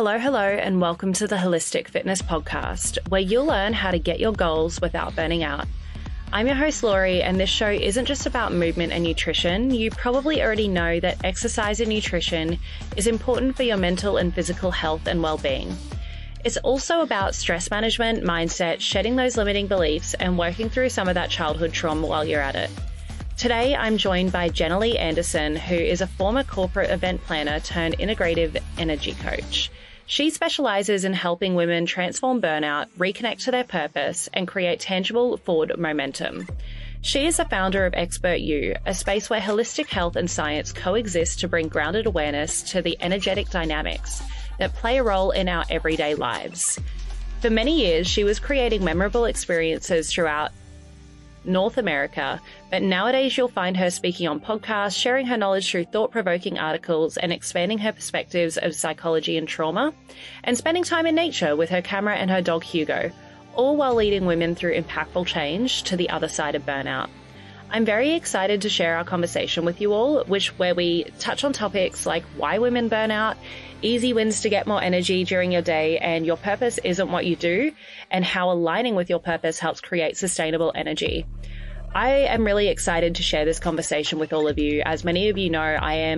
Hello, and welcome to the Holistic Fitness Podcast, where you'll learn how to get your goals without burning out. I'm your host, Lori, and this show isn't just about movement and nutrition. You probably already know that exercise and nutrition is important for your mental and physical health and well-being. It's also about stress management, mindset, shedding those limiting beliefs, and working through some of that childhood trauma while you're at it. Today, I'm joined by Jenalee Anderson, who is a former corporate event planner turned integrative energy coach. She specializes in helping women transform burnout, reconnect to their purpose, and create tangible forward momentum. She is the founder of Expert You, a space where holistic health and science coexist to bring grounded awareness to the energetic dynamics that play a role in our everyday lives. For many years, she was creating memorable experiences throughout North America, but nowadays you'll find her speaking on podcasts, sharing her knowledge through thought-provoking articles, and expanding her perspectives of psychology and trauma, and spending time in nature with her camera and her dog Hugo, all while leading women through impactful change to the other side of burnout. I'm very excited to share our conversation with you all, where we touch on topics like why women burn out, easy wins to get more energy during your day, and your purpose isn't what you do, and how aligning with your purpose helps create sustainable energy. I am really excited to share this conversation with all of you. As many of you know, I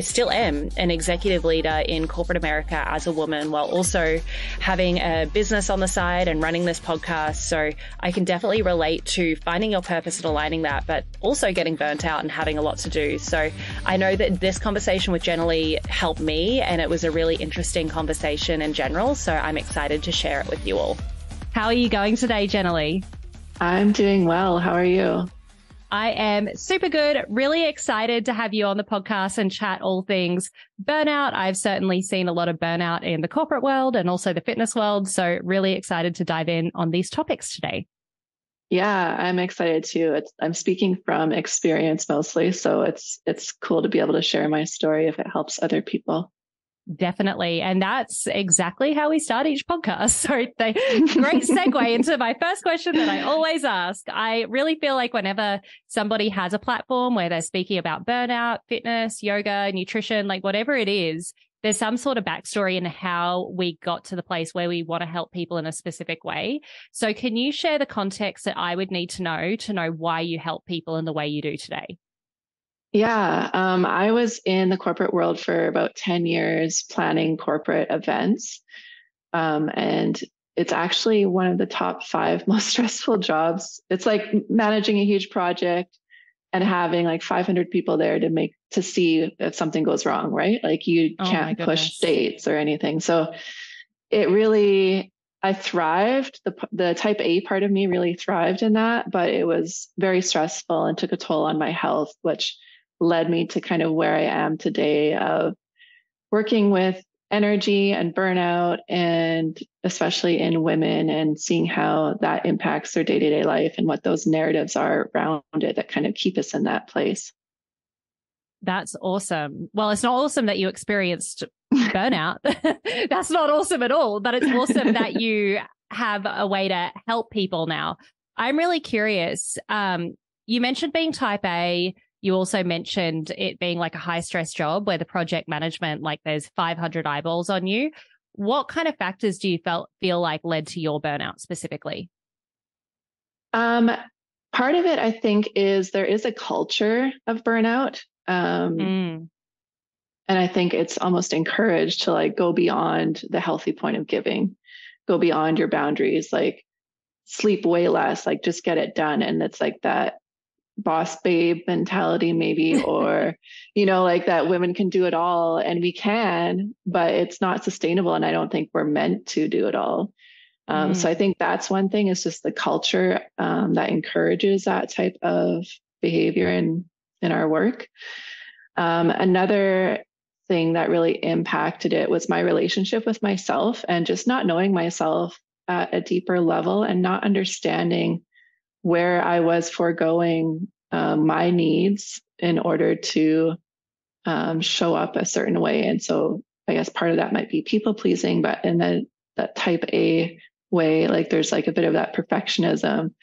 still am an executive leader in corporate America as a woman, while also having a business on the side and running this podcast. So I can definitely relate to finding your purpose and aligning that, but also getting burnt out and having a lot to do. So I know that this conversation with Jenalee helped me, and it was a really interesting conversation in general. So I'm excited to share it with you all. How are you going today, Jenalee? I'm doing well. How are you? I am super good. Really excited to have you on the podcast and chat all things burnout. I've certainly seen a lot of burnout in the corporate world and also the fitness world. So really excited to dive in on these topics today. Yeah, I'm excited too. I'm speaking from experience mostly, so it's cool to be able to share my story if it helps other people. Definitely. And that's exactly how we start each podcast. So great segue into my first question that I always ask. I really feel like whenever somebody has a platform where they're speaking about burnout, fitness, yoga, nutrition, like whatever it is, there's some sort of backstory in how we got to the place where we want to help people in a specific way. So can you share the context that I would need to know why you help people in the way you do today? Yeah, I was in the corporate world for about 10 years planning corporate events. And it's actually one of the top 5 most stressful jobs. It's like managing a huge project and having like 500 people there to see if something goes wrong, right? Like you can't push dates or anything. So it really, I thrived. The type A part of me really thrived in that, but it was very stressful and took a toll on my health, which led me to kind of where I am today of working with energy and burnout, and especially in women, and seeing how that impacts their day-to-day life and what those narratives are around it that kind of keep us in that place. That's awesome. Well, it's not awesome that you experienced burnout. That's not awesome at all, but it's awesome that you have a way to help people now. I'm really curious. You mentioned being type A. You also mentioned it being like a high stress job where the project management, like there's 500 eyeballs on you. What kind of factors do you feel like led to your burnout specifically? Part of it, I think, is there is a culture of burnout. And I think it's almost encouraged to like go beyond the healthy point of giving, go beyond your boundaries, like sleep way less, like just get it done. And it's like that boss babe mentality maybe, or, you know, like that women can do it all, and we can, but it's not sustainable. And I don't think we're meant to do it all. So I think that's one thing, is just the culture that encourages that type of behavior in our work. Another thing that really impacted it was my relationship with myself, and just not knowing myself at a deeper level and not understanding where I was foregoing my needs in order to show up a certain way. And so I guess part of that might be people pleasing, but in that type A way, like there's like a bit of that perfectionism,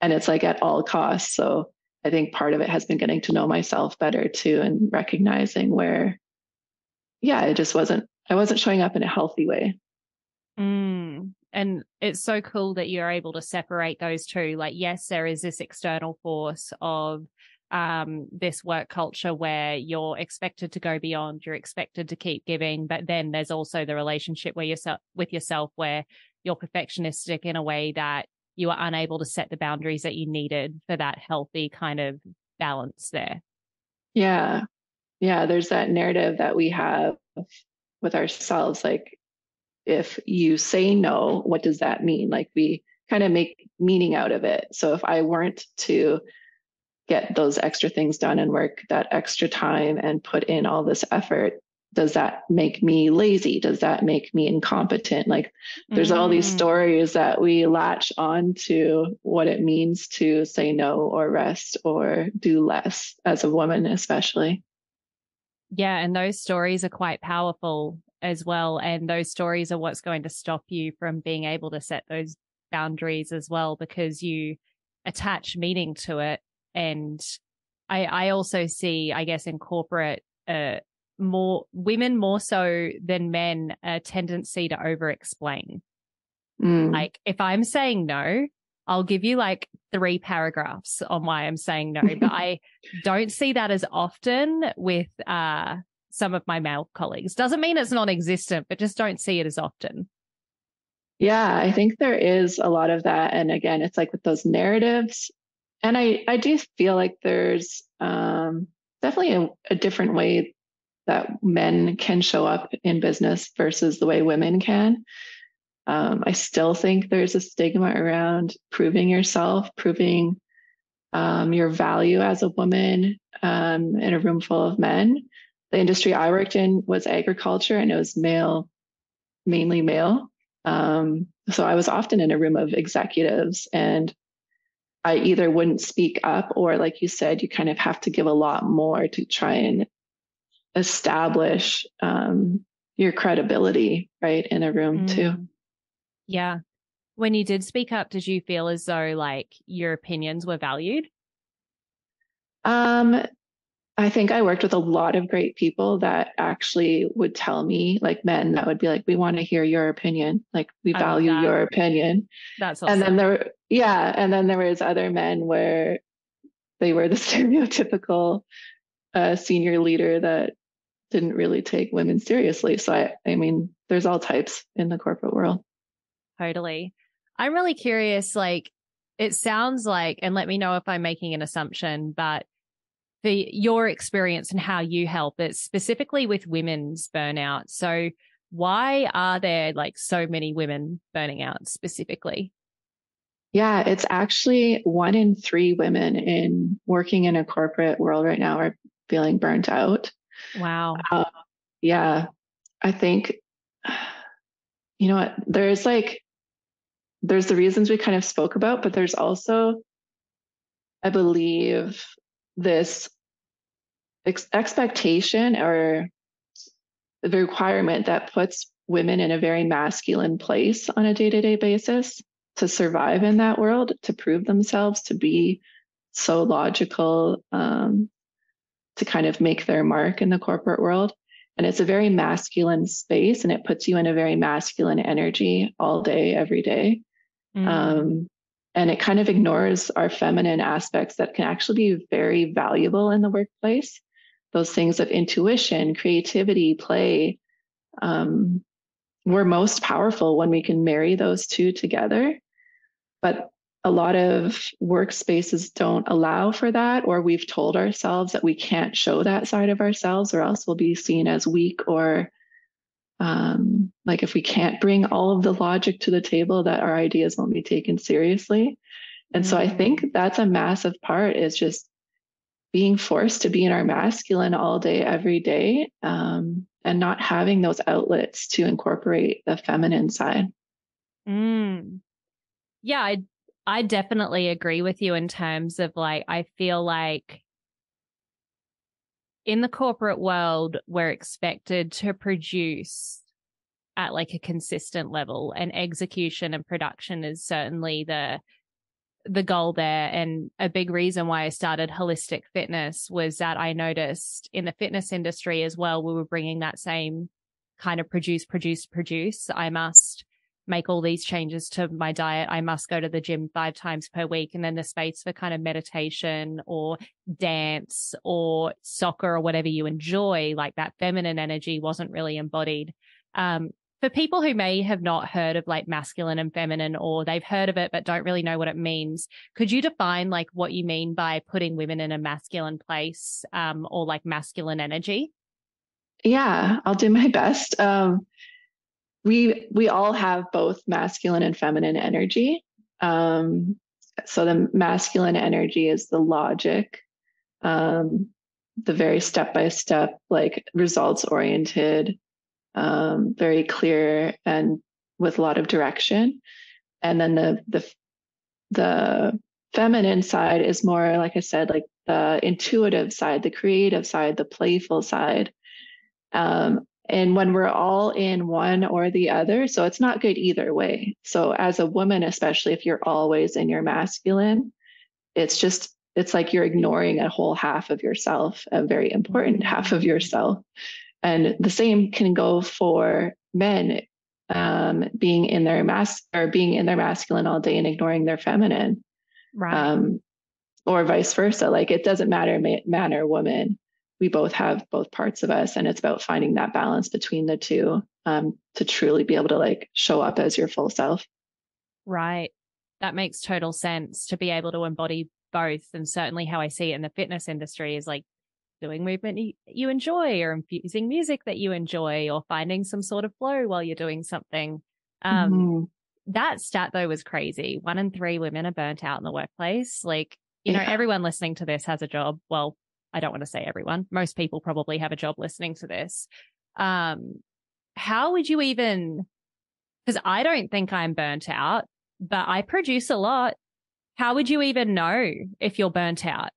and it's like at all costs. So I think part of it has been getting to know myself better too, and recognizing where, yeah, it just wasn't I wasn't showing up in a healthy way. Mm. And it's so cool that you're able to separate those two. Like, yes, there is this external force of this work culture where you're expected to go beyond, you're expected to keep giving, but then there's also the relationship where with yourself, where you're perfectionistic in a way that you are unable to set the boundaries that you needed for that healthy kind of balance there. Yeah. Yeah. There's that narrative that we have with ourselves. Like, if you say no, what does that mean? Like, we kind of make meaning out of it. So if I weren't to get those extra things done and work that extra time and put in all this effort, does that make me lazy? Does that make me incompetent? Like, there's all these stories that we latch on to what it means to say no or rest or do less, as a woman especially. Yeah, and those stories are quite powerful as well. And those stories are what's going to stop you from being able to set those boundaries as well, because you attach meaning to it. And I also see, I guess, in corporate, more so than men, a tendency to over-explain. Like, if I'm saying no, I'll give you like 3 paragraphs on why I'm saying no, but I don't see that as often with some of my male colleagues. Doesn't mean it's non-existent, but just don't see it as often. Yeah, I think there is a lot of that. And again, it's like with those narratives. And I do feel like there's definitely a different way that men can show up in business versus the way women can. I still think there's a stigma around proving yourself, proving your value as a woman in a room full of men. The industry I worked in was agriculture, and it was mainly male. So I was often in a room of executives, and I either wouldn't speak up, or, like you said, you kind of have to give a lot more to try and establish your credibility, right, in a room too. Yeah. When you did speak up, did you feel as though like your opinions were valued? I think I worked with a lot of great people that actually would tell me, like, men that would be like, we want to hear your opinion. Like, we value your opinion. That's awesome. And then there was other men where they were the stereotypical senior leader that didn't really take women seriously. So I mean, there's all types in the corporate world. Totally. I'm really curious, like, it sounds like, and let me know if I'm making an assumption, but your experience and how you help, it's specifically with women's burnout. So why are there like so many women burning out specifically? Yeah, it's actually 1 in 3 women in working in a corporate world right now are feeling burnt out. Wow. Yeah. I think, you know what, there's the reasons we kind of spoke about, but there's also, I believe, this expectation or the requirement that puts women in a very masculine place on a day-to-day basis to survive in that world, to prove themselves, to be so logical, to kind of make their mark in the corporate world. And it's a very masculine space, and it puts you in a very masculine energy all day, every day. And it kind of ignores our feminine aspects that can actually be very valuable in the workplace. Those things of intuition, creativity, play. We're most powerful when we can marry those two together. But a lot of workspaces don't allow for that, or we've told ourselves that we can't show that side of ourselves, or else we'll be seen as weak, or like, if we can't bring all of the logic to the table, that our ideas won't be taken seriously. And so I think that's a massive part, is just being forced to be in our masculine all day, every day, and not having those outlets to incorporate the feminine side. Yeah, I definitely agree with you in terms of, like, I feel like in the corporate world, we're expected to produce at like a consistent level, and execution and production is certainly the goal there. And a big reason why I started Holistic Fitness was that I noticed in the fitness industry as well, we were bringing that same kind of produce. I must make all these changes to my diet. I must go to the gym 5 times per week. And then the space for kind of meditation or dance or soccer or whatever you enjoy, like that feminine energy wasn't really embodied. For people who may have not heard of like masculine and feminine, or they've heard of it but don't really know what it means, could you define like what you mean by putting women in a masculine place, or like masculine energy? Yeah, I'll do my best. We all have both masculine and feminine energy. So the masculine energy is the logic, the very step-by-step, like results-oriented, very clear and with a lot of direction. And then the feminine side is more, like I said, like the intuitive side, the creative side, the playful side. And when we're all in one or the other, so it's not good either way. So as a woman, especially if you're always in your masculine, it's like you're ignoring a whole half of yourself, a very important half of yourself. And the same can go for men, being in their masculine all day and ignoring their feminine, right? Or vice versa. Like it doesn't matter, man or woman. We both have both parts of us, and it's about finding that balance between the two, to truly be able to like show up as your full self. Right. That makes total sense, to be able to embody both. And certainly how I see it in the fitness industry is like doing movement you enjoy, or infusing music that you enjoy, or finding some sort of flow while you're doing something. That stat though was crazy. 1 in 3 women are burnt out in the workplace. Like, you know, everyone listening to this has a job. Well, I don't want to say everyone. Most people probably have a job listening to this. How would you even, because I don't think I'm burnt out, but I produce a lot. How would you even know if you're burnt out?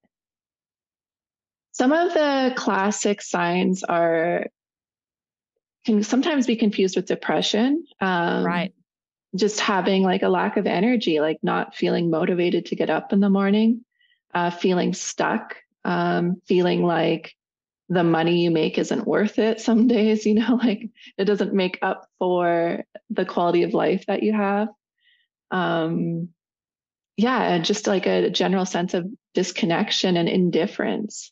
Some of the classic signs can sometimes be confused with depression. Right. Just having like a lack of energy, like not feeling motivated to get up in the morning, feeling stuck, feeling like the money you make isn't worth it some days, you know, like it doesn't make up for the quality of life that you have. And just like a general sense of disconnection and indifference.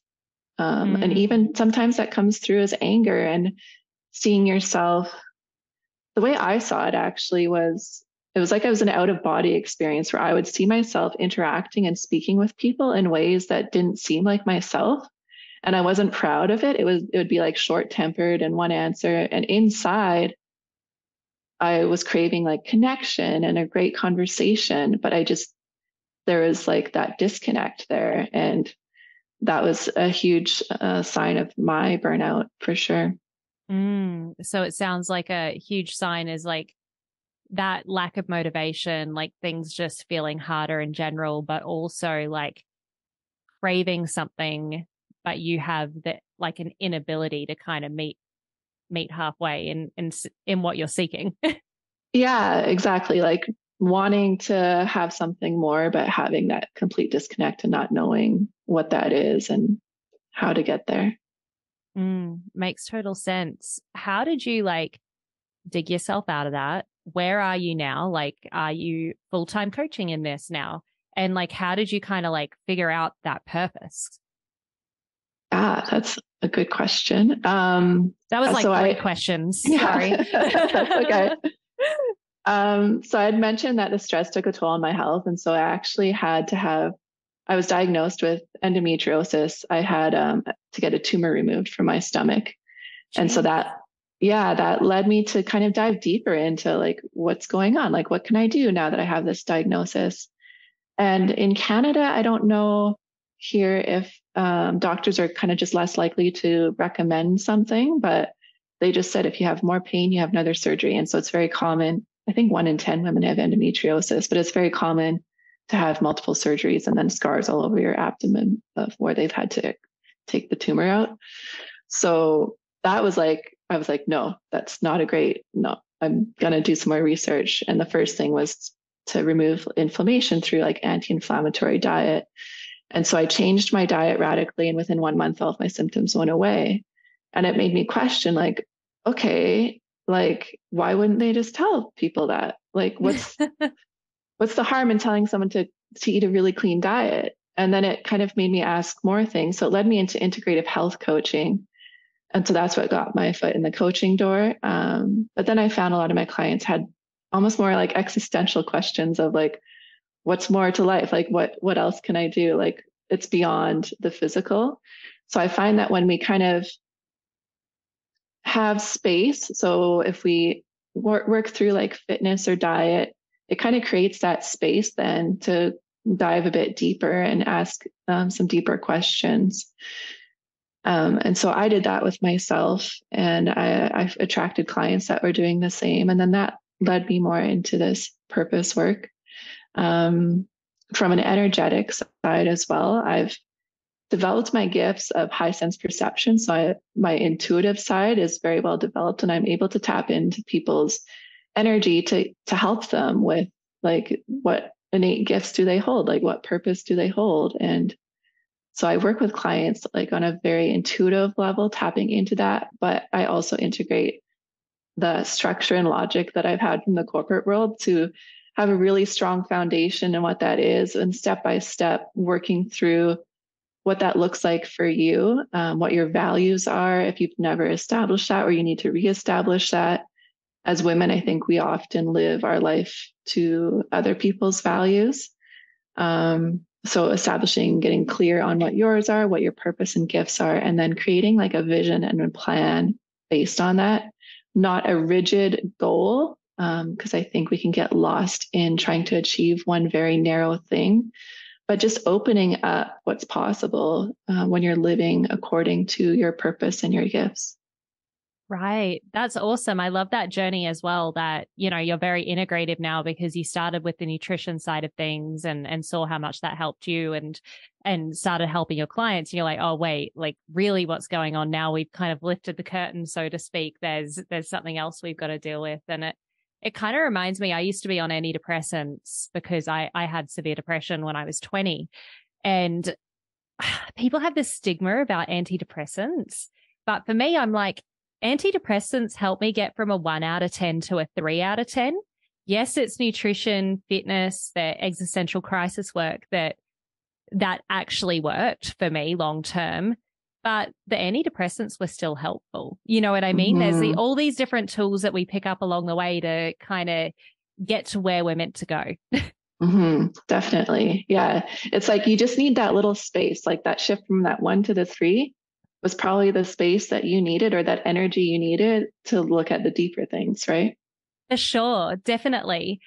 And even sometimes that comes through as anger and seeing yourself. The way I saw it actually was, it was like I was an out of body experience where I would see myself interacting and speaking with people in ways that didn't seem like myself. And I wasn't proud of it. It would be like short tempered and one answer. And inside I was craving like connection and a great conversation, but there was like that disconnect there. And that was a huge sign of my burnout for sure. So it sounds like a huge sign is like that lack of motivation, like things just feeling harder in general, but also like craving something, but you have that like an inability to kind of meet halfway in what you're seeking. Yeah, exactly. Like wanting to have something more, but having that complete disconnect and not knowing what that is and how to get there. Makes total sense. How did you like dig yourself out of that? Where are you now? Like, are you full-time coaching in this now? And like, how did you kind of like figure out that purpose? Ah, that's a good question. That was like three questions. Yeah. Sorry. That's okay. So I had mentioned that the stress took a toll on my health. And so I actually I was diagnosed with endometriosis. I had to get a tumor removed from my stomach. Jeez. And so that led me to kind of dive deeper into like, what's going on? Like, what can I do now that I have this diagnosis? And in Canada, I don't know here if doctors are kind of just less likely to recommend something, but they just said, if you have more pain, you have another surgery. And so it's very common. I think 1 in 10 women have endometriosis, but it's very common to have multiple surgeries and then scars all over your abdomen of where they've had to take the tumor out. So that was like, I was like, no, that's not a great, no, I'm going to do some more research. And the first thing was to remove inflammation through like anti-inflammatory diet. And so I changed my diet radically. And within 1 month, all of my symptoms went away. And it made me question like, okay, Like, why wouldn't they just tell people that? Like, what's the harm in telling someone to eat a really clean diet? And then it kind of made me ask more things. So it led me into integrative health coaching. And so that's what got my foot in the coaching door. But then I found a lot of my clients had almost more like existential questions of like, what's more to life? Like, what else can I do? Like, it's beyond the physical. So I find that when we kind of have space, so if we work through like fitness or diet, it kind of creates that space then to dive a bit deeper and ask some deeper questions. And so I did that with myself, and I attracted clients that were doing the same. And then that led me more into this purpose work. From an energetic side as well, I've developed my gifts of high sense perception. So my intuitive side is very well developed, and I'm able to tap into people's energy to help them with like, what innate gifts do they hold? Like, what purpose do they hold? And so I work with clients like on a very intuitive level, tapping into that, but I also integrate the structure and logic that I've had from the corporate world to have a really strong foundation and what that is, and step-by-step working through what that looks like for you, what your values are, if you've never established that or you need to reestablish that. As women, I think we often live our life to other people's values. So establishing, getting clear on what yours are, what your purpose and gifts are, and then creating like a vision and a plan based on that, not a rigid goal. Because I think we can get lost in trying to achieve one very narrow thing, but just opening up what's possible when you're living according to your purpose and your gifts. Right. That's awesome. I love that journey as well, that, you know, you're very integrative now because you started with the nutrition side of things and saw how much that helped you and started helping your clients. And you're like, oh, wait, like really what's going on now? We've kind of lifted the curtain, so to speak. There's something else we've got to deal with. And it kind of reminds me, I used to be on antidepressants because I had severe depression when I was 20, and people have this stigma about antidepressants. But for me, I'm like, antidepressants help me get from a 1 out of 10 to a 3 out of 10. Yes, it's nutrition, fitness, the existential crisis work that actually worked for me long term. But the antidepressants were still helpful. You know what I mean? Mm-hmm. There's all these different tools that we pick up along the way to kind of get to where we're meant to go. Mm-hmm. Definitely. Yeah. It's like, you just need that little space, like that shift from that 1 to the 3 was probably the space that you needed, or that energy you needed to look at the deeper things, right? For sure. Definitely.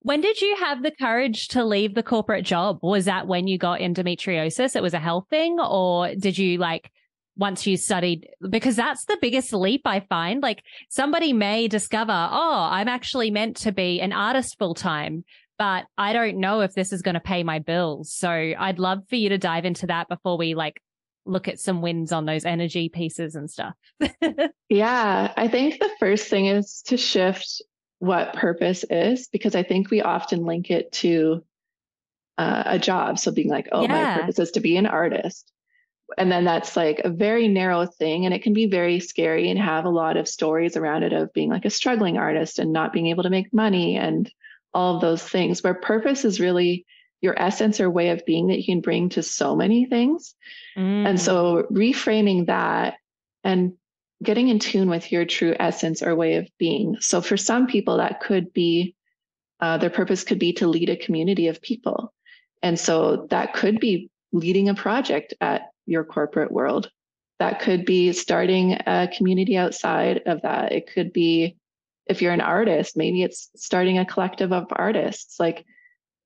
When did you have the courage to leave the corporate job? Was that when you got endometriosis? It was a health thing, or did you like, once you studied, because that's the biggest leap I find. Like, somebody may discover, oh, I'm actually meant to be an artist full time, but I don't know if this is going to pay my bills. So I'd love for you to dive into that before we like look at some wins on those energy pieces and stuff. Yeah, I think the first thing is to shift what purpose is, because I think we often link it to a job. So being like, oh, yeah, my purpose is to be an artist. And then that's like a very narrow thing, and it can be very scary and have a lot of stories around it of being like a struggling artist and not being able to make money and all of those things, where purpose is really your essence or way of being that you can bring to so many things. Mm. And so reframing that and getting in tune with your true essence or way of being. So for some people that could be their purpose could be to lead a community of people. And so that could be leading a project at your corporate world. That could be starting a community outside of that. It could be, if you're an artist, maybe it's starting a collective of artists. Like,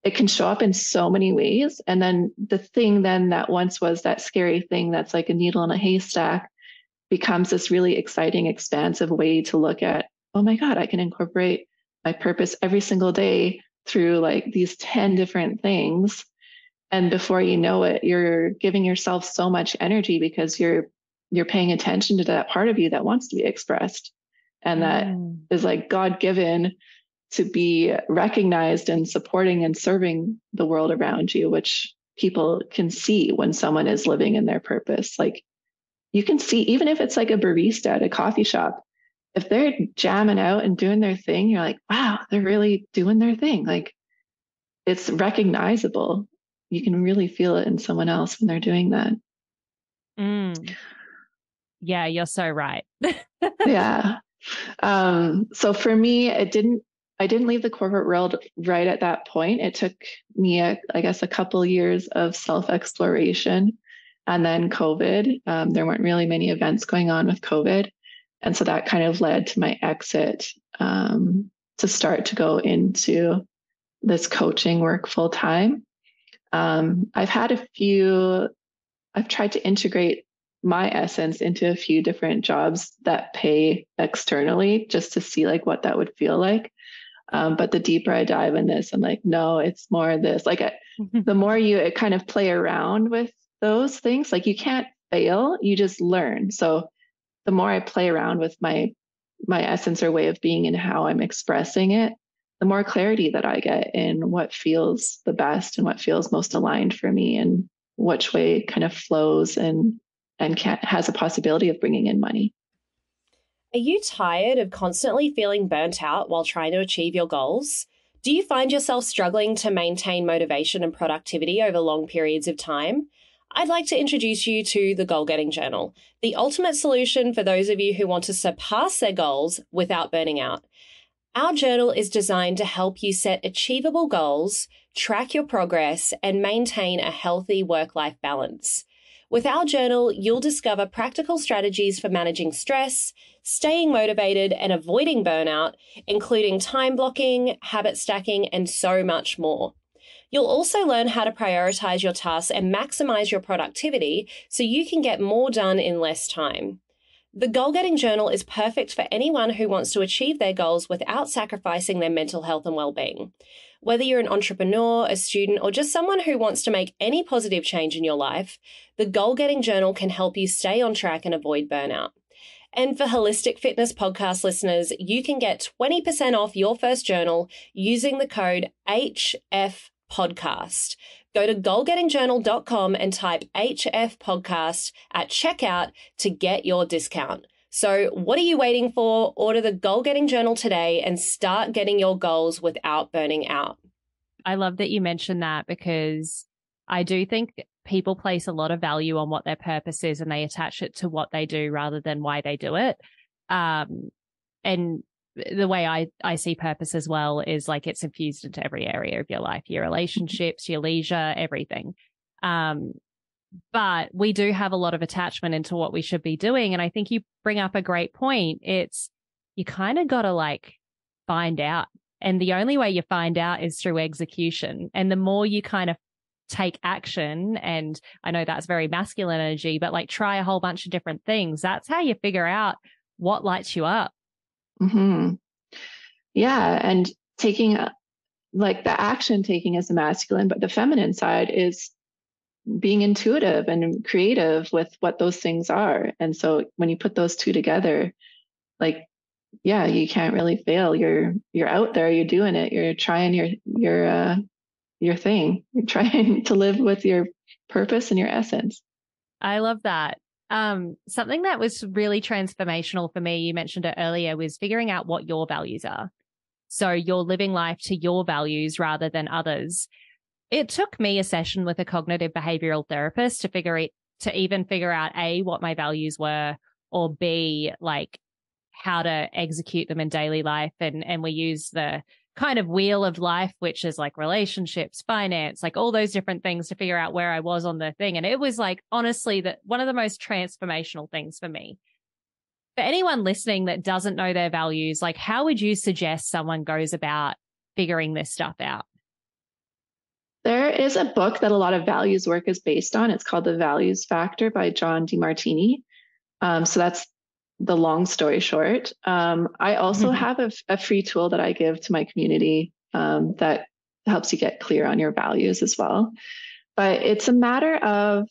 it can show up in so many ways. And then the thing then that once was that scary thing that's like a needle in a haystack becomes this really exciting, expansive way to look at, oh my God, I can incorporate my purpose every single day through like these 10 different things. And before you know it, you're giving yourself so much energy because you're paying attention to that part of you that wants to be expressed. And that is like God-given to be recognized and supporting and serving the world around you, which people can see when someone is living in their purpose. Like, you can see, even if it's like a barista at a coffee shop, if they're jamming out and doing their thing, you're like, wow, they're really doing their thing. Like, it's recognizable. You can really feel it in someone else when they're doing that. Mm. Yeah, you're so right. Yeah. So for me, I didn't leave the corporate world right at that point. It took me, a couple years of self-exploration, and then COVID. There weren't really many events going on with COVID. And so that kind of led to my exit, to start to go into this coaching work full time. I've tried to integrate my essence into a few different jobs that pay externally, just to see like what that would feel like. But the deeper I dive in this, I'm like, no, it's more this. Like, the more you kind of play around with those things, like, you can't fail, you just learn. So the more I play around with my essence or way of being and how I'm expressing it, the more clarity that I get in what feels the best and what feels most aligned for me, and which way kind of flows and has a possibility of bringing in money. Are you tired of constantly feeling burnt out while trying to achieve your goals? Do you find yourself struggling to maintain motivation and productivity over long periods of time? I'd like to introduce you to the Goal Getting Journal, the ultimate solution for those of you who want to surpass their goals without burning out. Our journal is designed to help you set achievable goals, track your progress, and maintain a healthy work-life balance. With our journal, you'll discover practical strategies for managing stress, staying motivated, and avoiding burnout, including time blocking, habit stacking, and so much more. You'll also learn how to prioritize your tasks and maximize your productivity so you can get more done in less time. The Goal Getting Journal is perfect for anyone who wants to achieve their goals without sacrificing their mental health and well-being. Whether you're an entrepreneur, a student, or just someone who wants to make any positive change in your life, the Goal Getting Journal can help you stay on track and avoid burnout. And for Holistic Fitness Podcast listeners, you can get 20% off your first journal using the code HFPODCAST. Go to goalgettingjournal.com and type HF Podcast at checkout to get your discount. So what are you waiting for? Order the Goal Getting Journal today and start getting your goals without burning out. I love that you mentioned that, because I do think people place a lot of value on what their purpose is and they attach it to what they do rather than why they do it. And the way I see purpose as well is like it's infused into every area of your life, your relationships, your leisure, everything. But we do have a lot of attachment into what we should be doing. And I think you bring up a great point. It's, you kind of got to like find out. And the only way you find out is through execution. And the more you kind of take action, and I know that's very masculine energy, but like try a whole bunch of different things. That's how you figure out what lights you up. Hmm. Yeah. And taking like the action taking is the masculine, but the feminine side is being intuitive and creative with what those things are. And so when you put those two together, like, yeah, you can't really fail. You're out there, you're doing it. You're trying your thing. You're trying to live with your purpose and your essence. I love that. Something that was really transformational for me, you mentioned it earlier, was figuring out what your values are. So you're living life to your values rather than others. It took me a session with a cognitive behavioral therapist to even figure out A, what my values were, or B, like how to execute them in daily life. And we use the kind of wheel of life, which is like relationships, finance, like all those different things to figure out where I was on the thing. And it was like, honestly, one of the most transformational things for me. For anyone listening that doesn't know their values, like how would you suggest someone goes about figuring this stuff out? There is a book that a lot of values work is based on. It's called The Values Factor by John DeMartini. So that's the long story short. I also have a free tool that I give to my community that helps you get clear on your values as well. But it's a matter of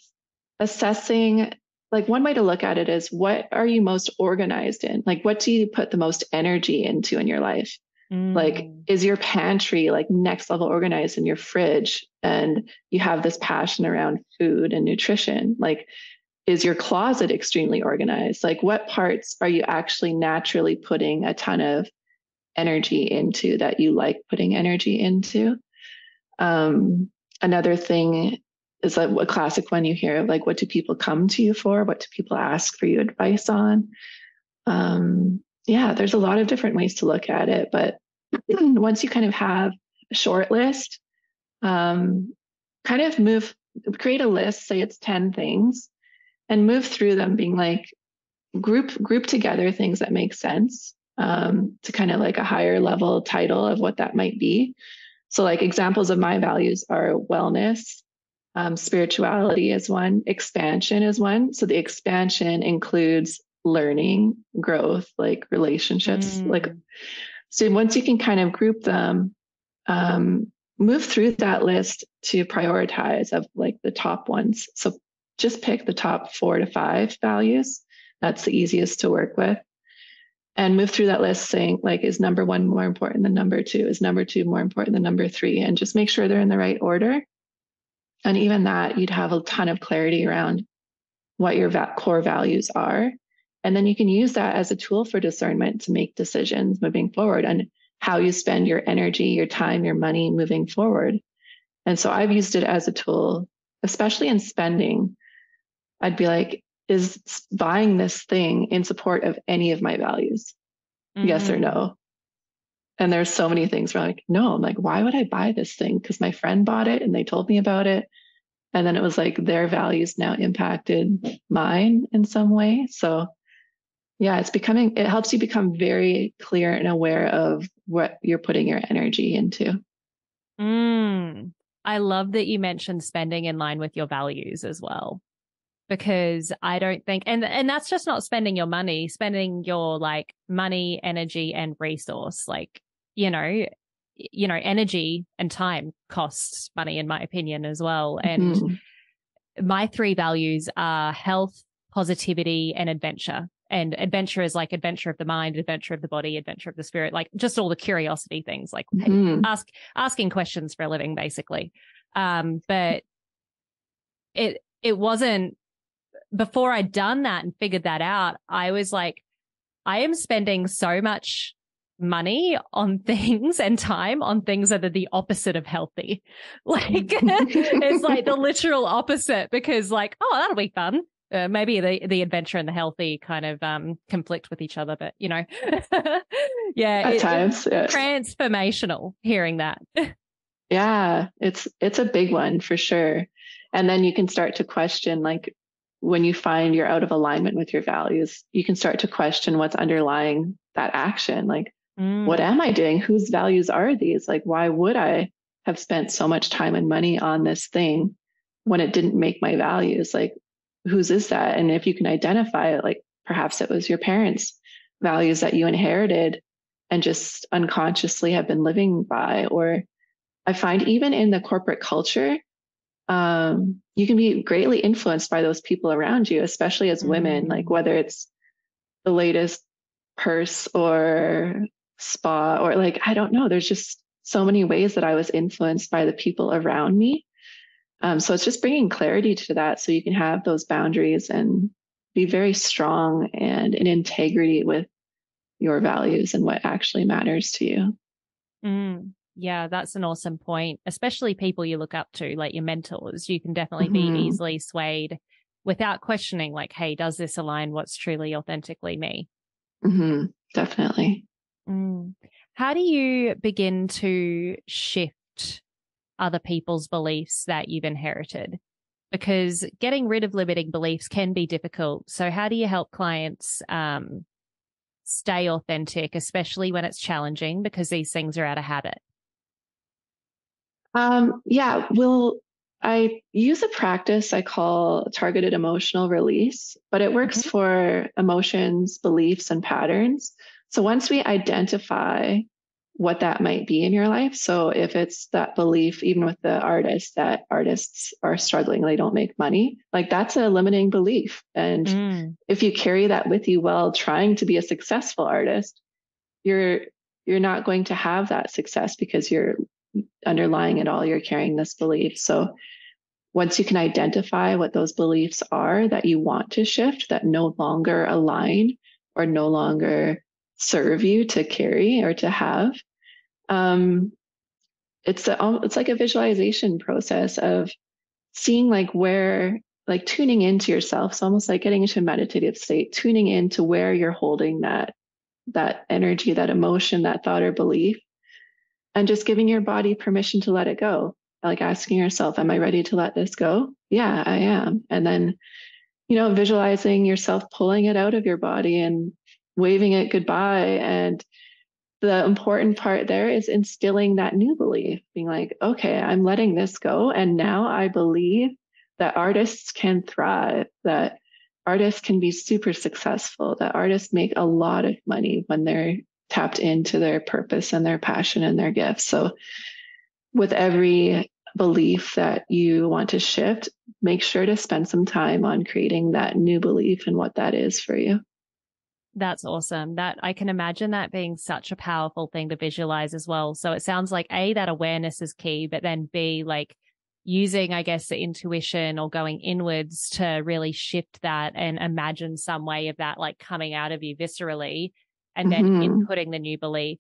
assessing, like one way to look at it is, what are you most organized in? Like, what do you put the most energy into in your life? Mm. Like, is your pantry like next level organized in your fridge? And you have this passion around food and nutrition. Like, Is your closet extremely organized? Like, what parts are you actually naturally putting a ton of energy into that you like putting energy into? Another thing is like a classic one you hear, like, what do people come to you for? What do people ask for you advice on? Yeah, there's a lot of different ways to look at it. But once you kind of have a short list, kind of create a list, say it's 10 things, and move through them, being like, group together things that make sense, to kind of like a higher level title of what that might be. So like examples of my values are wellness, spirituality is one, expansion is one. So the expansion includes learning, growth, like relationships. Like, so once you can kind of group them, move through that list to prioritize of like the top ones. So just pick the top 4 to 5 values. That's the easiest to work with. And move through that list saying, like, is number 1 more important than number 2? Is number 2 more important than number 3? And just make sure they're in the right order. And even that, you'd have a ton of clarity around what your core values are. And then you can use that as a tool for discernment to make decisions moving forward on how you spend your energy, your time, your money moving forward. And so I've used it as a tool, especially in spending. I'd be like, is buying this thing in support of any of my values? Yes or no? And there's so many things where I'm like, no. I'm like, why would I buy this thing? Because my friend bought it and they told me about it. And then it was like their values now impacted mine in some way. So yeah, it helps you become very clear and aware of what you're putting your energy into. I love that you mentioned spending in line with your values as well. Because I don't think, and that's just not spending your money, spending your like money, energy, and resource. Like, you know, energy and time costs money, in my opinion, as well. And my 3 values are health, positivity, and adventure. And adventure is like adventure of the mind, adventure of the body, adventure of the spirit, like just all the curiosity things, like asking questions for a living, basically. But it wasn't. Before I'd done that and figured that out, I was like, I am spending so much money on things and time on things that are the opposite of healthy. Like it's like the literal opposite, because like, oh, that'll be fun. Maybe the adventure and the healthy kind of conflict with each other, but you know, yeah, at times, yes. Transformational hearing that. Yeah, it's a big one for sure. And then you can start to question, like, when you find you're out of alignment with your values, you can start to question what's underlying that action. Like, what am I doing? Whose values are these? Like, why would I have spent so much time and money on this thing when it didn't make my values? Like, whose is that? And if you can identify it, like perhaps it was your parents' values that you inherited and just unconsciously have been living by. Or I find even in the corporate culture, you can be greatly influenced by those people around you, especially as women, like whether it's the latest purse or spa or like, I don't know, there's just so many ways that I was influenced by the people around me. So it's just bringing clarity to that so you can have those boundaries and be very strong and in integrity with your values and what actually matters to you. Yeah, that's an awesome point, especially people you look up to, like your mentors. You can definitely be easily swayed without questioning, like, hey, does this align what's truly authentically me? Definitely. How do you begin to shift other people's beliefs that you've inherited? Because getting rid of limiting beliefs can be difficult. So how do you help clients stay authentic, especially when it's challenging because these things are out of habit? I use a practice I call targeted emotional release, but it works for emotions, beliefs, and patterns. So once we identify what that might be in your life, so if it's that belief, even with the artist, that artists are struggling, they don't make money, like that's a limiting belief. And if you carry that with you while trying to be a successful artist, you're not going to have that success because you're underlying it all, you're carrying this belief. So Once you can identify what those beliefs are that you want to shift, that no longer align or no longer serve you to carry or to have, it's like a visualization process of seeing like where, like tuning into yourself. It's almost like getting into a meditative state, tuning into where you're holding that energy, that emotion, that thought or belief, and just giving your body permission to let it go. Like asking yourself, am I ready to let this go? Yeah, I am. And then, you know, visualizing yourself pulling it out of your body and waving it goodbye. And the important part there is instilling that new belief, being like, okay, I'm letting this go. And now I believe that artists can thrive, that artists can be super successful, that artists make a lot of money when they're tapped into their purpose and their passion and their gifts. So with every belief that you want to shift, make sure to spend some time on creating that new belief and what that is for you. That's awesome. That I can imagine that being such a powerful thing to visualize as well. So it sounds like A, that awareness is key, but then B, like using, I guess, the intuition or going inwards to really shift that and imagine some way of that, like coming out of you viscerally and then inputting the new belief.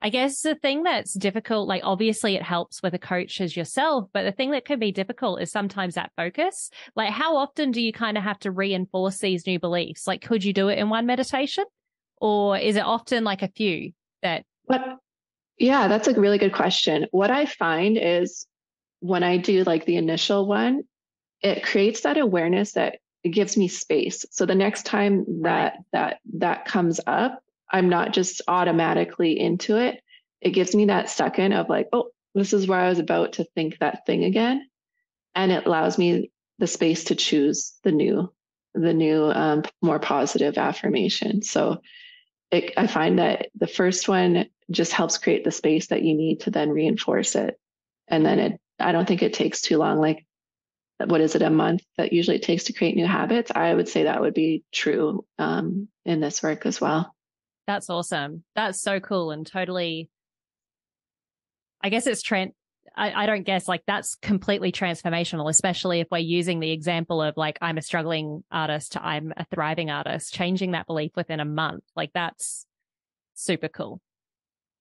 I guess the thing that's difficult, like obviously it helps with a coach as yourself, but the thing that can be difficult is sometimes that focus. Like how often do you kind of have to reinforce these new beliefs? Like could you do it in one meditation, or is it often like a few that? Yeah, that's a really good question. What I find is when I do like the initial one, it creates that awareness that it gives me space. So the next time that comes up, I'm not just automatically into it. It gives me that second of like, oh, this is where I was about to think that thing again. And it allows me the space to choose the new, more positive affirmation. So I find that the first one just helps create the space that you need to then reinforce it. And then I don't think it takes too long. Like, what is it, a month that usually it takes to create new habits? I would say that would be true in this work as well. That's awesome. That's so cool. And totally, I guess it's that's completely transformational, especially if we're using the example of like, I'm a struggling artist to I'm a thriving artist, changing that belief within a month. Like that's super cool.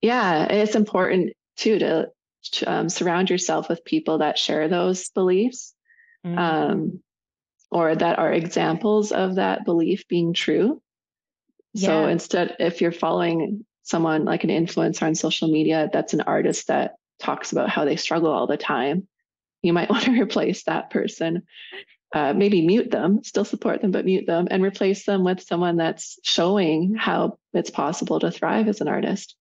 Yeah. It's important too to surround yourself with people that share those beliefs or that are examples of that belief being true. Yeah. So instead, if you're following someone like an influencer on social media, that's an artist that talks about how they struggle all the time, you might want to replace that person, maybe mute them, still support them, but mute them and replace them with someone that's showing how it's possible to thrive as an artist.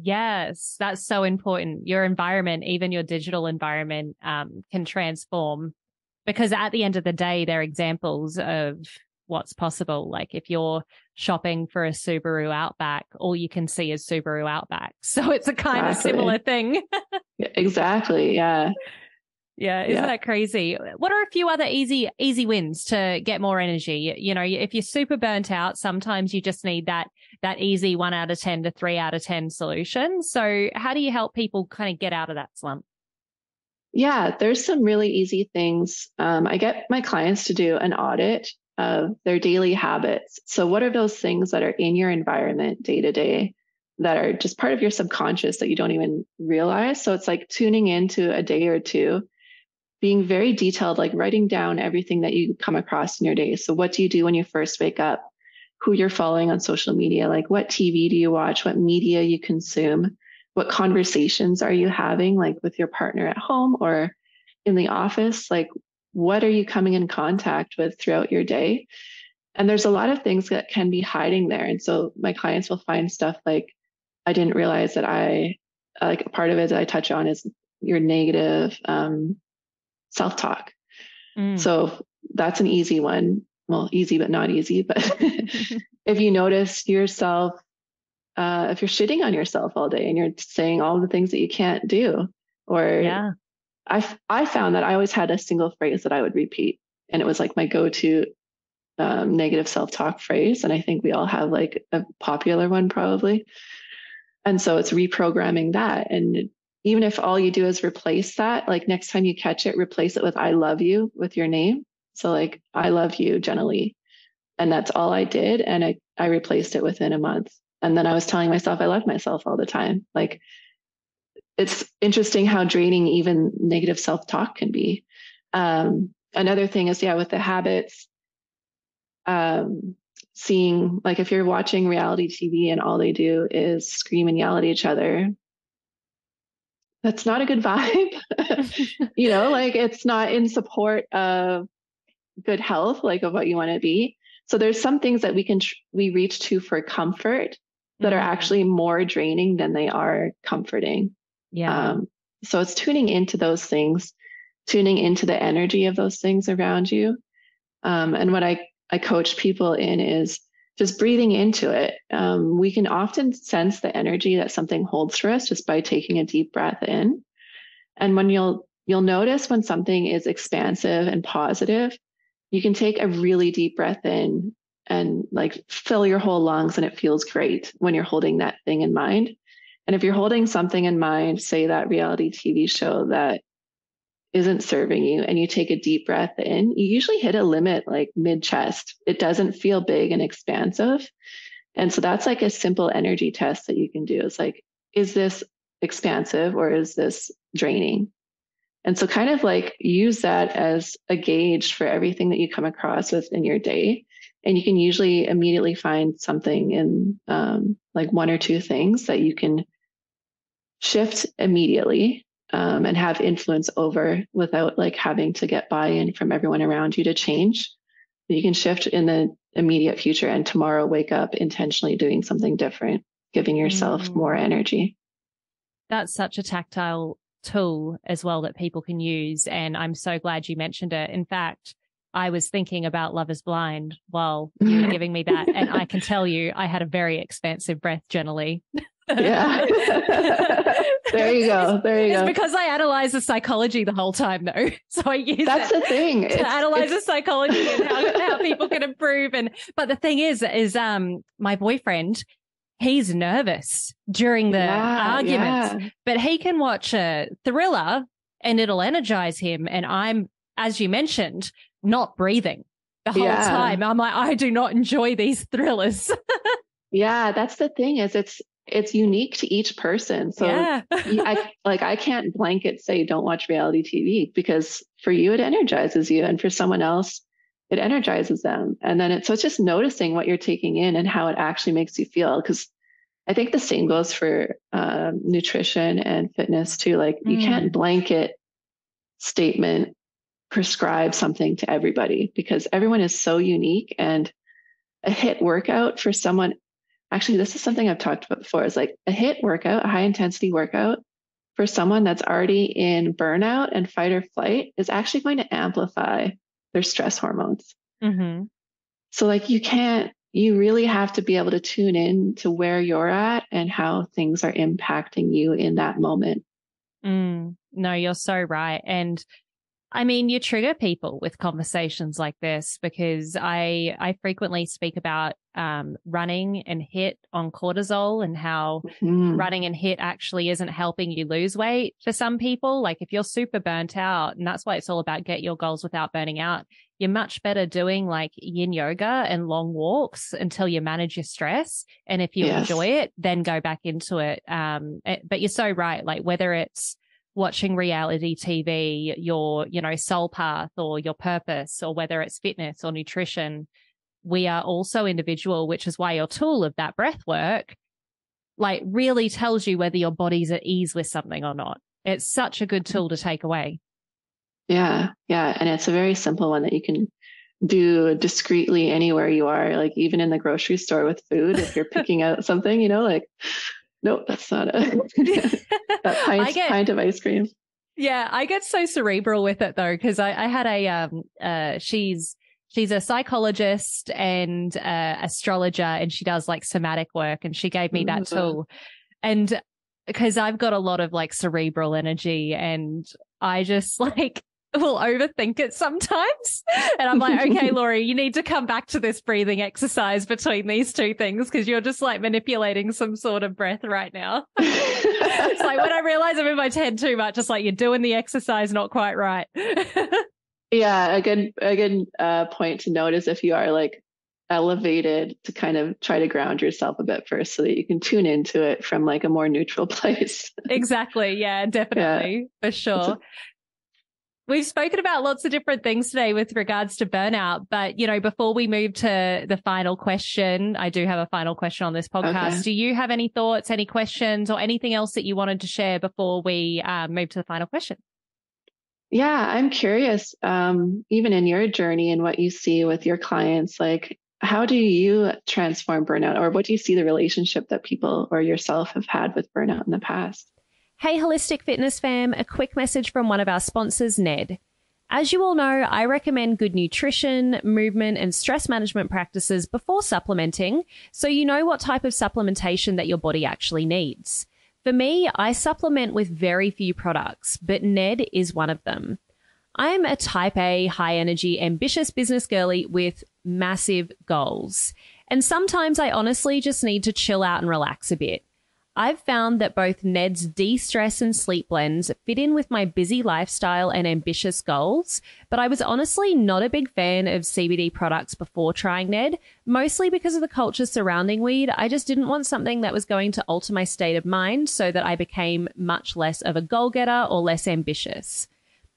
Yes, that's so important. Your environment, even your digital environment, can transform, because at the end of the day, they're examples of what's possible. Like if you're shopping for a Subaru Outback, all you can see is Subaru Outback. So it's a kind of similar thing. Exactly. Yeah. Yeah. Isn't that crazy? What are a few other easy wins to get more energy? You know, if you're super burnt out, sometimes you just need that easy 1 out of 10 to 3 out of 10 solution. So how do you help people kind of get out of that slump? Yeah, there's some really easy things. I get my clients to do an audit of their daily habits. So what are those things that are in your environment day to day that are just part of your subconscious that you don't even realize? So it's like tuning into a day or two, being very detailed, like writing down everything that you come across in your day. So what do you do when you first wake up? Who you're following on social media? Like what TV do you watch? What media you consume? What conversations are you having, like with your partner at home or in the office? Like what are you coming in contact with throughout your day? And there's a lot of things that can be hiding there. And so my clients will find stuff like, I didn't realize that like part of it that I touch on is your negative self-talk. So that's an easy one. Well, easy, but not easy. But if you notice yourself, if you're shitting on yourself all day and you're saying all the things that you can't do, or I found that I always had a single phrase that I would repeat, and it was like my go-to negative self-talk phrase. And I think we all have like a popular one probably. And so it's reprogramming that and even if all you do is replace that, like next time you catch it, replace it with I love you with your name. So like, I love you, Jenalee. And that's all I did. And I replaced it within a month. And then I was telling myself I love myself all the time. Like, it's interesting how draining even negative self-talk can be. Another thing is, yeah, with the habits, seeing, like, if you're watching reality TV and all they do is scream and yell at each other, that's not a good vibe. You know, like, it's not in support of good health, like of what you want to be. So there's some things that we reach to for comfort that are actually more draining than they are comforting. Yeah. So it's tuning into those things, tuning into the energy of those things around you. And what I coach people in is just breathing into it. We can often sense the energy that something holds for us just by taking a deep breath in. And when you'll notice when something is expansive and positive, you can take a really deep breath in and like fill your whole lungs, and it feels great when you're holding that thing in mind. And if you're holding something in mind, say that reality TV show that isn't serving you, and you take a deep breath in, you usually hit a limit like mid-chest. It doesn't feel big and expansive. And so that's like a simple energy test that you can do. It's like, is this expansive or is this draining? And so kind of like use that as a gauge for everything that you come across with in your day. And you can usually immediately find something in like one or two things that you can shift immediately and have influence over without like having to get buy-in from everyone around you to change. You can shift in the immediate future, and tomorrow wake up intentionally doing something different, giving yourself more energy. That's such a tactile tool as well that people can use. And I'm so glad you mentioned it. In fact, I was thinking about Love is Blind while you were giving me that. And I can tell you, I had a very expansive breath, Jenalee. Yeah. There you go. It's because I analyze the psychology the whole time though. So I use the psychology and how people can improve. But the thing is my boyfriend, he's nervous during the arguments, but he can watch a thriller and it'll energize him. And I'm, as you mentioned, not breathing the whole time. I'm like, I do not enjoy these thrillers. Yeah, that's the thing is it's unique to each person. So I can't blanket say don't watch reality TV, because for you, it energizes you. And for someone else, it energizes them. And then it's just noticing what you're taking in and how it actually makes you feel. Because I think the same goes for nutrition and fitness too. Like you can't blanket statement, prescribe something to everybody, because everyone is so unique. And a HIIT workout for someone, actually, this is something I've talked about before, is like a HIIT workout, a high intensity workout for someone that's already in burnout and fight or flight is actually going to amplify their stress hormones. Mm-hmm. So like you really have to be able to tune in to where you're at and how things are impacting you in that moment. No, you're so right. And I mean, you trigger people with conversations like this, because I frequently speak about running and HIIT on cortisol and how running and HIIT actually isn't helping you lose weight for some people. Like if you're super burnt out, and that's why it's all about get your goals without burning out, you're much better doing like yin yoga and long walks until you manage your stress. And if you enjoy it, then go back into it. But you're so right. Like whether it's watching reality TV, your, soul path or your purpose, or whether it's fitness or nutrition, we are also individual, which is why your tool of that breath work, like really tells you whether your body's at ease with something or not. It's such a good tool to take away. Yeah. Yeah. And it's a very simple one that you can do discreetly anywhere you are, like even in the grocery store with food, if you're picking out something, like, nope, that's not pint of ice cream. Yeah, I get so cerebral with it though, because I had a she's a psychologist and astrologer, and she does like somatic work, and she gave me that tool, and because I've got a lot of like cerebral energy, and I just like will overthink it sometimes. And I'm like, okay, Lori, you need to come back to this breathing exercise between these two things, because you're just like manipulating some sort of breath right now. It's like when I realize I'm in my head too much, it's like you're doing the exercise not quite right. Yeah, a good point to note is if you are like elevated, to kind of try to ground yourself a bit first so that you can tune into it from like a more neutral place. Exactly. Yeah, definitely. Yeah. For sure. We've spoken about lots of different things today with regards to burnout, but you know, before we move to the final question, I do have a final question on this podcast. Okay. Do you have any thoughts, any questions, or anything else that you wanted to share before we move to the final question? Yeah, I'm curious, even in your journey and what you see with your clients, like how do you transform burnout, or what do you see the relationship that people or yourself have had with burnout in the past? Hey, Holistic Fitness fam, a quick message from one of our sponsors, NED. As you all know, I recommend good nutrition, movement, and stress management practices before supplementing, so you know what type of supplementation that your body actually needs. For me, I supplement with very few products, but NED is one of them. I'm a type A, high-energy, ambitious business girly with massive goals, and sometimes I honestly just need to chill out and relax a bit. I've found that both NED's de-stress and sleep blends fit in with my busy lifestyle and ambitious goals, but I was honestly not a big fan of CBD products before trying NED, mostly because of the culture surrounding weed. I just didn't want something that was going to alter my state of mind so that I became much less of a goal-getter or less ambitious.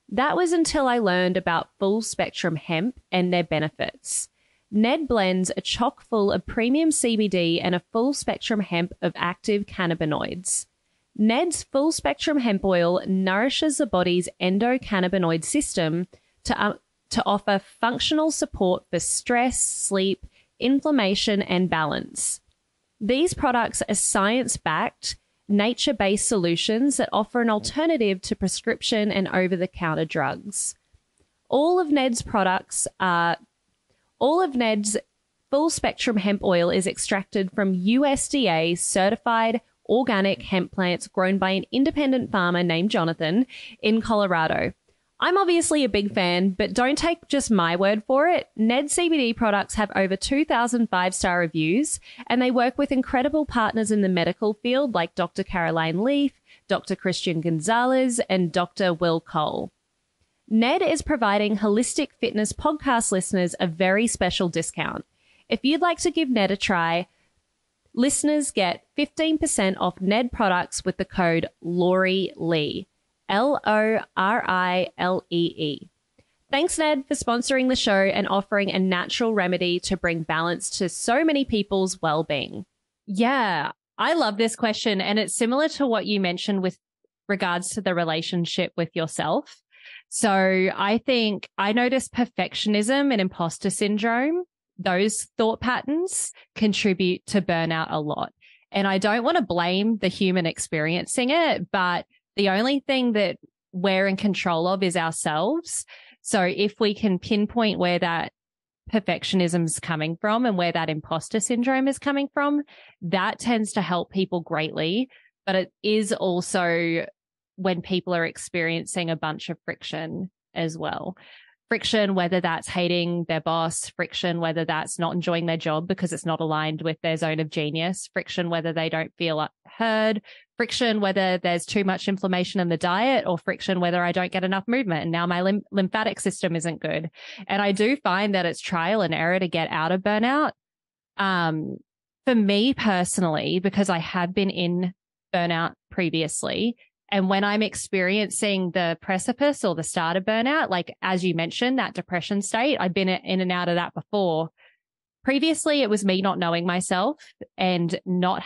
That was until I learned about full-spectrum hemp and their benefits. NED blends are chock full of premium CBD and a full spectrum hemp of active cannabinoids. NED's full spectrum hemp oil nourishes the body's endocannabinoid system to offer functional support for stress, sleep, inflammation, and balance. These products are science-backed, nature-based solutions that offer an alternative to prescription and over-the-counter drugs. All of NED's full-spectrum hemp oil is extracted from USDA-certified organic hemp plants grown by an independent farmer named Jonathan in Colorado. I'm obviously a big fan, but don't take just my word for it. NED CBD products have over 2,000 five-star reviews, and they work with incredible partners in the medical field like Dr. Caroline Leaf, Dr. Christian Gonzalez, and Dr. Will Cole. NED is providing Holistic Fitness podcast listeners a very special discount. If you'd like to give NED a try, listeners get 15% off NED products with the code Lori Lee, L-O-R-I-L-E-E. Thanks, NED, for sponsoring the show and offering a natural remedy to bring balance to so many people's well-being. Yeah, I love this question, and it's similar to what you mentioned with regards to the relationship with yourself. So I think I notice perfectionism and imposter syndrome, those thought patterns contribute to burnout a lot. And I don't want to blame the human experiencing it, but the only thing that we're in control of is ourselves. So if we can pinpoint where that perfectionism is coming from and where that imposter syndrome is coming from, that tends to help people greatly. But it is also when people are experiencing a bunch of friction as well. Friction, whether that's hating their boss, friction, whether that's not enjoying their job because it's not aligned with their zone of genius, friction, whether they don't feel heard, friction, whether there's too much inflammation in the diet, or friction, whether I don't get enough movement and now my lymphatic system isn't good. And I do find that it's trial and error to get out of burnout. For me personally, because I have been in burnout previously, and when I'm experiencing the precipice or the start of burnout, like as you mentioned, that depression state, I've been in and out of that before. Previously, it was me not knowing myself and not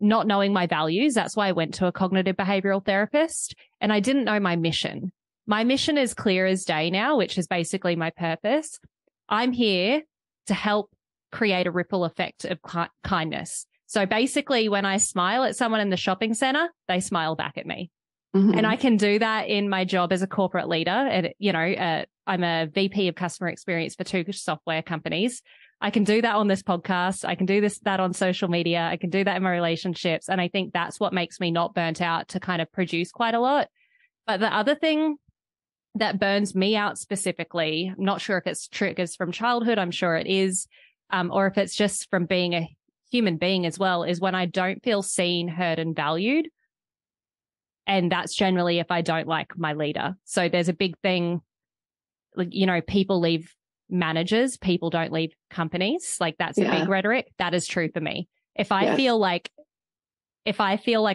knowing my values. That's why I went to a cognitive behavioral therapist, and I didn't know my mission. My mission is clear as day now, which is basically my purpose. I'm here to help create a ripple effect of kindness. So basically, when I smile at someone in the shopping center, they smile back at me. Mm-hmm. And I can do that in my job as a corporate leader. And, you know, I'm a VP of customer experience for 2 software companies. I can do that on this podcast. I can do that on social media. I can do that in my relationships. And I think that's what makes me not burnt out, to kind of produce quite a lot. But the other thing that burns me out specifically, I'm not sure if it's triggers from childhood, I'm sure it is, or if it's just from being a human being as well, is when I don't feel seen, heard, and valued. And that's generally if I don't like my leader. So there's a big thing, like, you know, people leave managers, people don't leave companies. Like, that's a big rhetoric. That is true for me. If I feel like,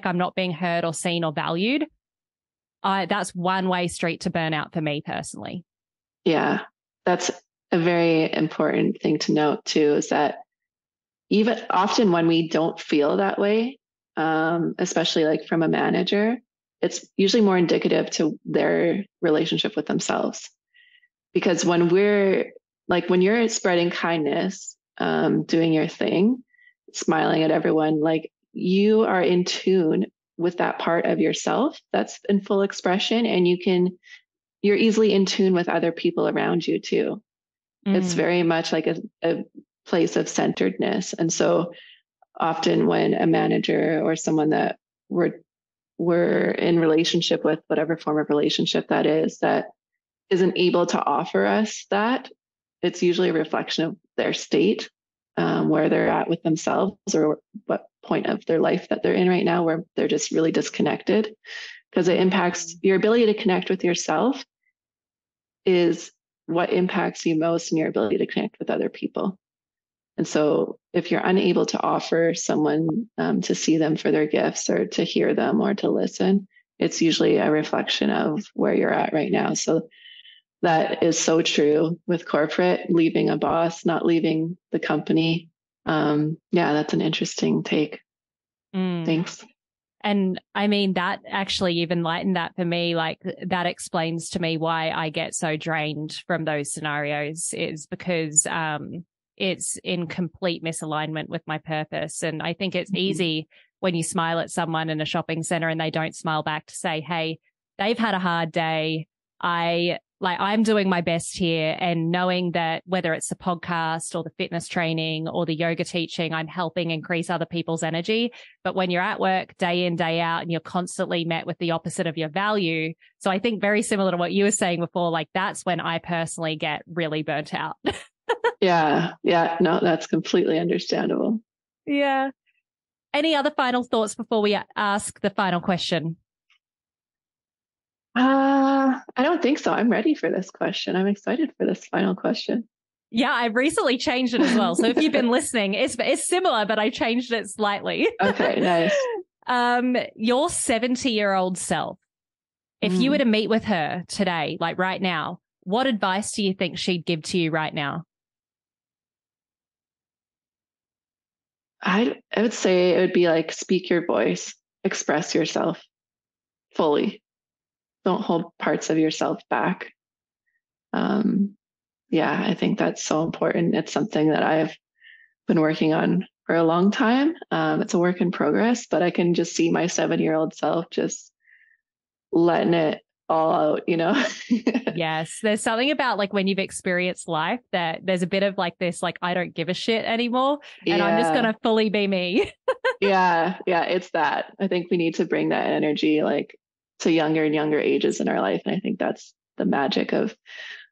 I'm not being heard or seen or valued, that's one way street to burnout for me personally. Yeah, that's a very important thing to note too, is that even often when we don't feel that way, especially like from a manager, it's usually more indicative to their relationship with themselves. Because when we're like, when you're spreading kindness, doing your thing, smiling at everyone, like, you are in tune with that part of yourself that's in full expression, and you're easily in tune with other people around you too. Mm. It's very much like a place of centeredness. And so often when a manager or someone that we're in relationship with, whatever form of relationship that is, that isn't able to offer us that, it's usually a reflection of their state, where they're at with themselves, or what point of their life that they're in right now, where they're just really disconnected. Because it impacts your ability to connect with yourself, is what impacts you most in your ability to connect with other people. And so if you're unable to offer someone to see them for their gifts, or to hear them, or to listen, it's usually a reflection of where you're at right now. So that is so true with corporate, leaving a boss, not leaving the company. That's an interesting take. Mm. Thanks. And I mean, that actually even lightened that for me. Like, that explains to me why I get so drained from those scenarios, is because it's in complete misalignment with my purpose. And I think it's easy when you smile at someone in a shopping center and they don't smile back, to say, hey, they've had a hard day. I'm doing my best here, and knowing that whether it's the podcast or the fitness training or the yoga teaching, I'm helping increase other people's energy. But when you're at work day in, day out, and you're constantly met with the opposite of your value. So I think very similar to what you were saying before, like, that's when I personally get really burnt out. Yeah. No, that's completely understandable. Yeah. Any other final thoughts before we ask the final question? I don't think so. I'm ready for this question. I'm excited for this final question. Yeah, I've recently changed it as well. So if you've been listening, it's similar, but I changed it slightly. Okay, nice. Your 70-year-old self, if you were to meet with her today, like right now, what advice do you think she'd give to you right now? I would say it would be like, speak your voice, express yourself fully. Don't hold parts of yourself back. I think that's so important. It's something that I've been working on for a long time. It's a work in progress, but I can just see my 7-year-old self just letting it all out, you know? Yes. There's something about, like, when you've experienced life, that there's a bit of like this, like, I don't give a shit anymore, and I'm just going to fully be me. Yeah. It's that. I think we need to bring that energy, like, to younger and younger ages in our life. And I think that's the magic of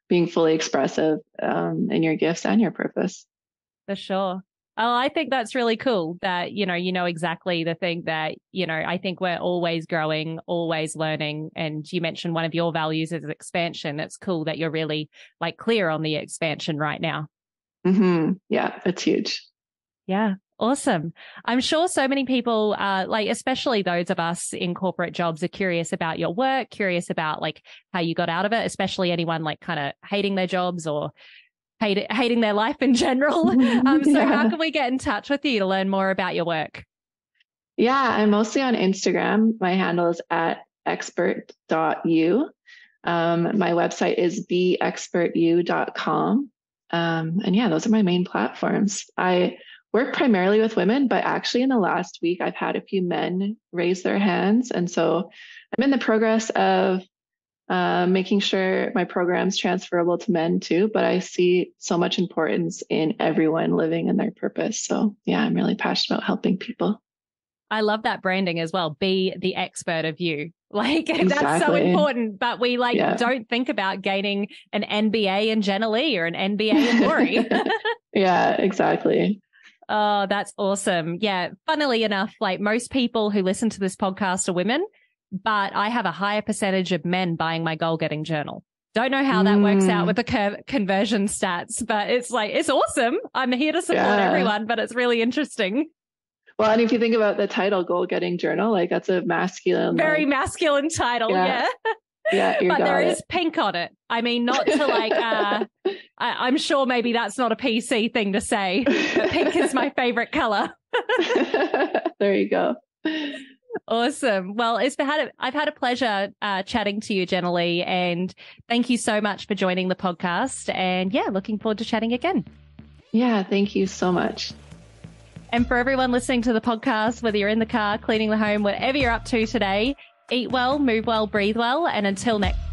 being fully expressive in your gifts and your purpose. For sure. Oh, I think that's really cool that, you know exactly the thing that, I think we're always growing, always learning. And you mentioned one of your values is expansion. It's cool that you're really, like, clear on the expansion right now. Mm-hmm. Yeah, it's huge. Yeah. Awesome. I'm sure so many people, especially those of us in corporate jobs, are curious about your work, curious about, like, how you got out of it, especially anyone, like, kind of hating their jobs or hating their life in general. So how can we get in touch with you to learn more about your work? Yeah, I'm mostly on Instagram. My handle is @expert.you. My website is theexpertyou.com. Those are my main platforms. I work primarily with women, but actually in the last week, I've had a few men raise their hands. And so I'm in the progress of making sure my program's transferable to men too, but I see so much importance in everyone living in their purpose. So yeah, I'm really passionate about helping people. I love that branding as well. Be the expert of you. Like exactly. That's so important, but we don't think about gaining an MBA in Jenalee or an MBA in Lori. Yeah, exactly. Oh, that's awesome. Yeah. Funnily enough, most people who listen to this podcast are women, but I have a higher percentage of men buying my goal getting journal. Don't know how that works out with the conversion stats, but it's awesome. I'm here to support everyone, but it's really interesting. Well, and if you think about the title, Goal Getting Journal, that's a masculine. Very masculine title. Yeah. Yeah, but there is pink on it. I mean, not to I'm sure maybe that's not a PC thing to say, but pink is my favorite color. There you go. Awesome. Well, I've had a pleasure chatting to you, Jenalee, and thank you so much for joining the podcast. And looking forward to chatting again. Yeah, thank you so much. And for everyone listening to the podcast, whether you're in the car, cleaning the home, whatever you're up to today, eat well, move well, breathe well, and until next